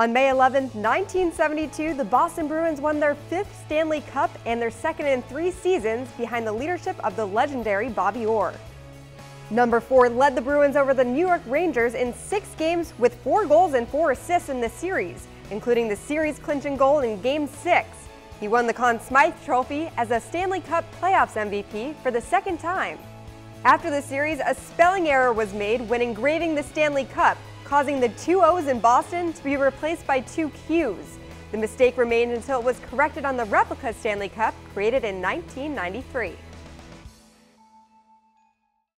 On May 11, 1972, the Boston Bruins won their 5th Stanley Cup and their second in 3 seasons behind the leadership of the legendary Bobby Orr. Number 4 led the Bruins over the New York Rangers in 6 games with 4 goals and 4 assists in the series, including the series-clinching goal in Game 6. He won the Conn Smythe Trophy as a Stanley Cup playoffs MVP for the 2nd time. After the series, a spelling error was made when engraving the Stanley Cup, causing the 2 O's in Boston to be replaced by 2 Q's. The mistake remained until it was corrected on the replica Stanley Cup created in 1993.